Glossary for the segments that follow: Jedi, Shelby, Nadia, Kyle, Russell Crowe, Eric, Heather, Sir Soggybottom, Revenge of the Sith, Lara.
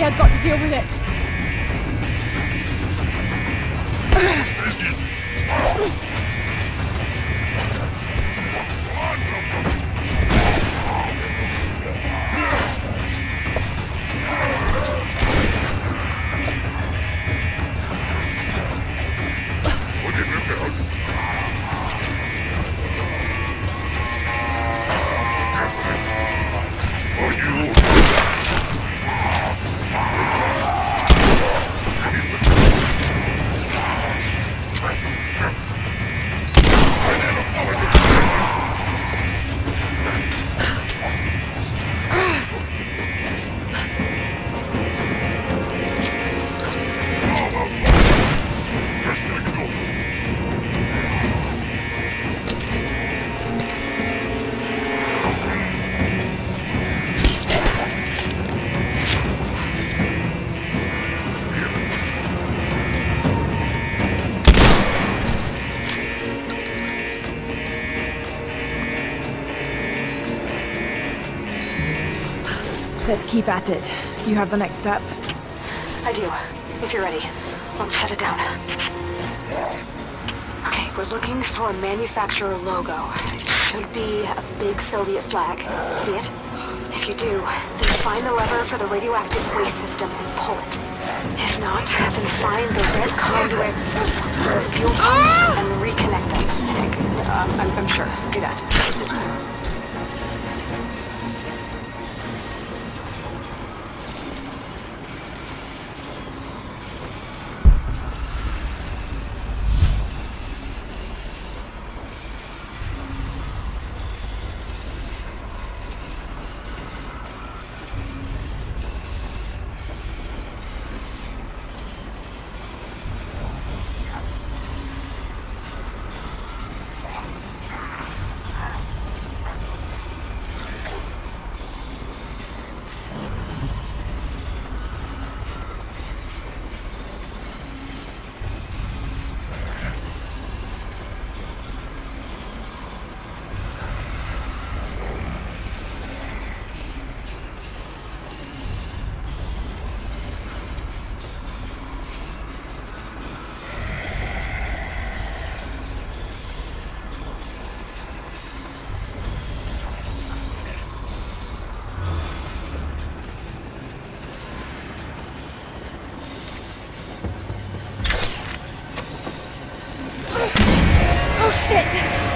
Nadia got to deal with it. Let's keep at it. You have the next step? I do. If you're ready, let's shut it down. Okay, we're looking for a manufacturer logo. It should be a big Soviet flag. See it? If you do, then find the lever for the radioactive waste system and pull it. If not, then find the red conduits for the fuel pump and reconnect them. I'm sure. Do that.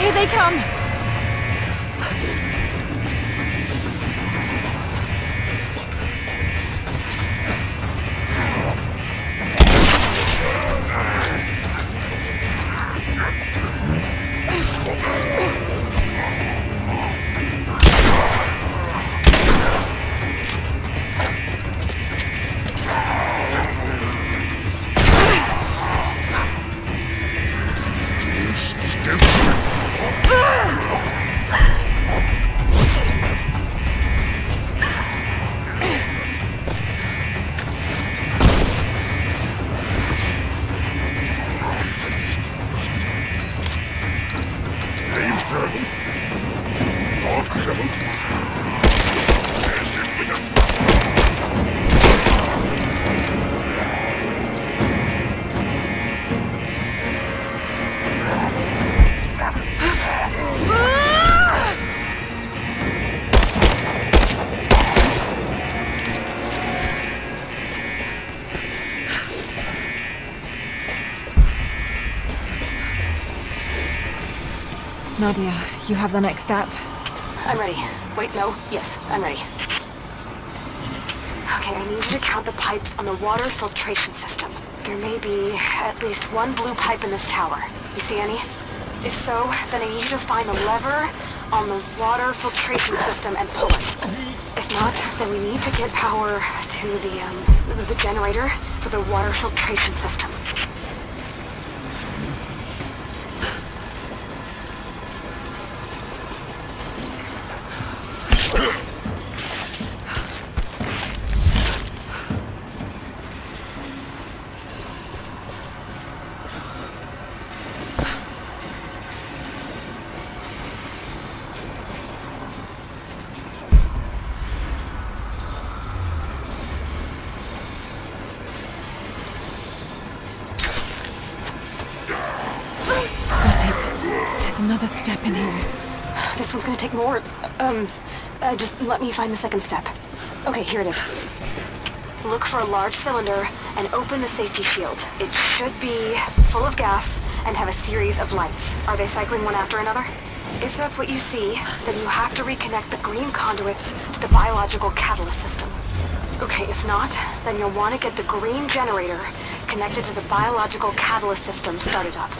Here they come! Nadia, you have the next step. I'm ready. Wait, no. Yes, I'm ready. Okay, I need you to count the pipes on the water filtration system. There may be at least one blue pipe in this tower. You see any? If so, then I need you to find the lever on the water filtration system and pull it. If not, then we need to get power to the generator for the water filtration system. another step in here. This one's gonna take more. Just let me find the second step. Okay, here it is. Look for a large cylinder and open the safety shield. It should be full of gas and have a series of lights. Are they cycling one after another? If that's what you see, then you have to reconnect the green conduits to the biological catalyst system. Okay, if not, then you'll want to get the green generator connected to the biological catalyst system started up.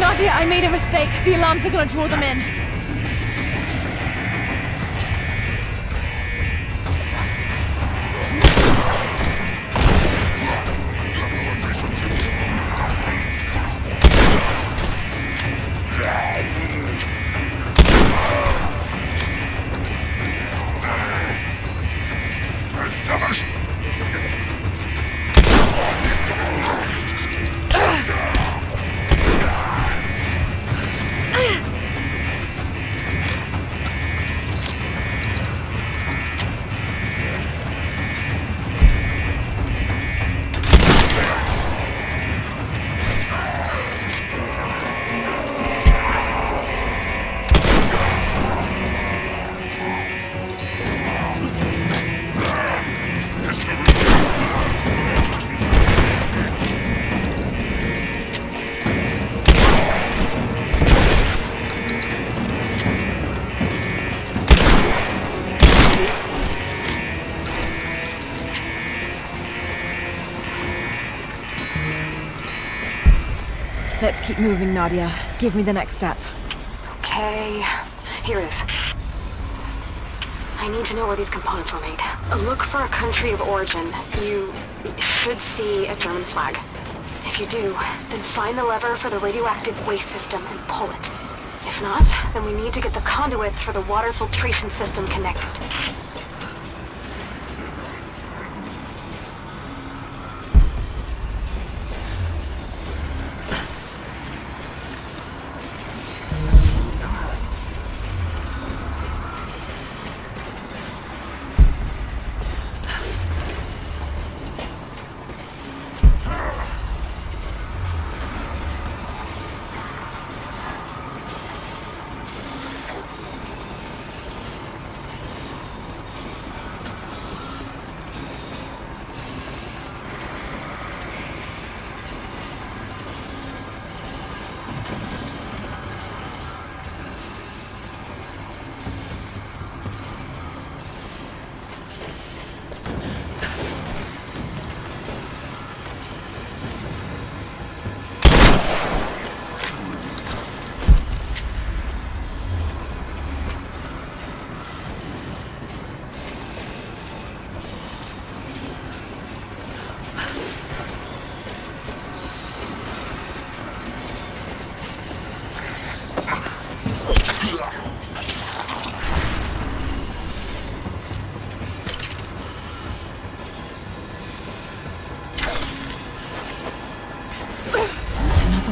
Nadia, I made a mistake. The alarms are gonna draw them in. Let's keep moving, Nadia. Give me the next step. Okay, here it is. I need to know where these components were made. Look for a country of origin. You should see a German flag. If you do, then find the lever for the radioactive waste system and pull it. If not, then we need to get the conduits for the water filtration system connected.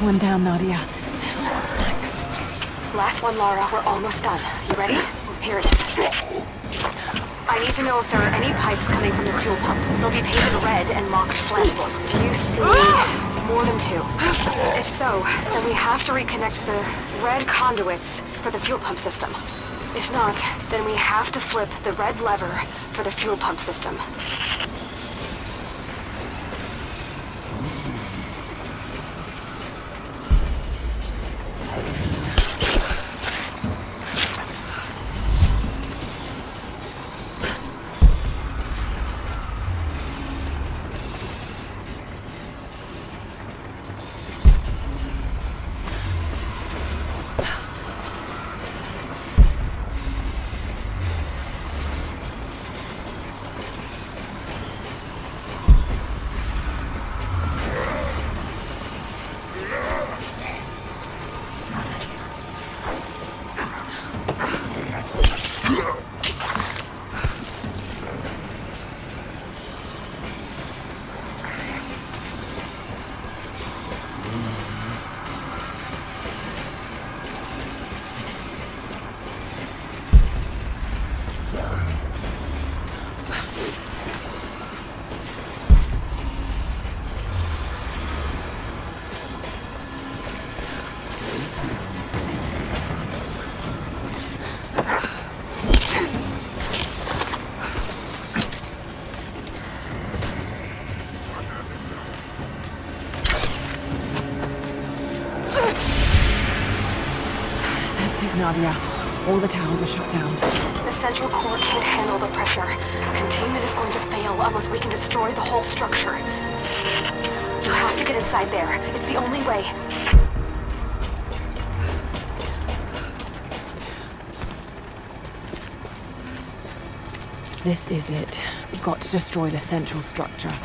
one down, Nadia. What's next? Last one, Lara. We're almost done. You ready? Here it is. I need to know if there are any pipes coming from the fuel pump. They'll be painted red and marked flammable. Do you see more than two? If so, then we have to reconnect the red conduits for the fuel pump system. If not, then we have to flip the red lever for the fuel pump system. Nadia, all the towers are shut down. The central core can't handle the pressure. Containment is going to fail unless we can destroy the whole structure. You have to get inside there. It's the only way. This is it. We've got to destroy the central structure.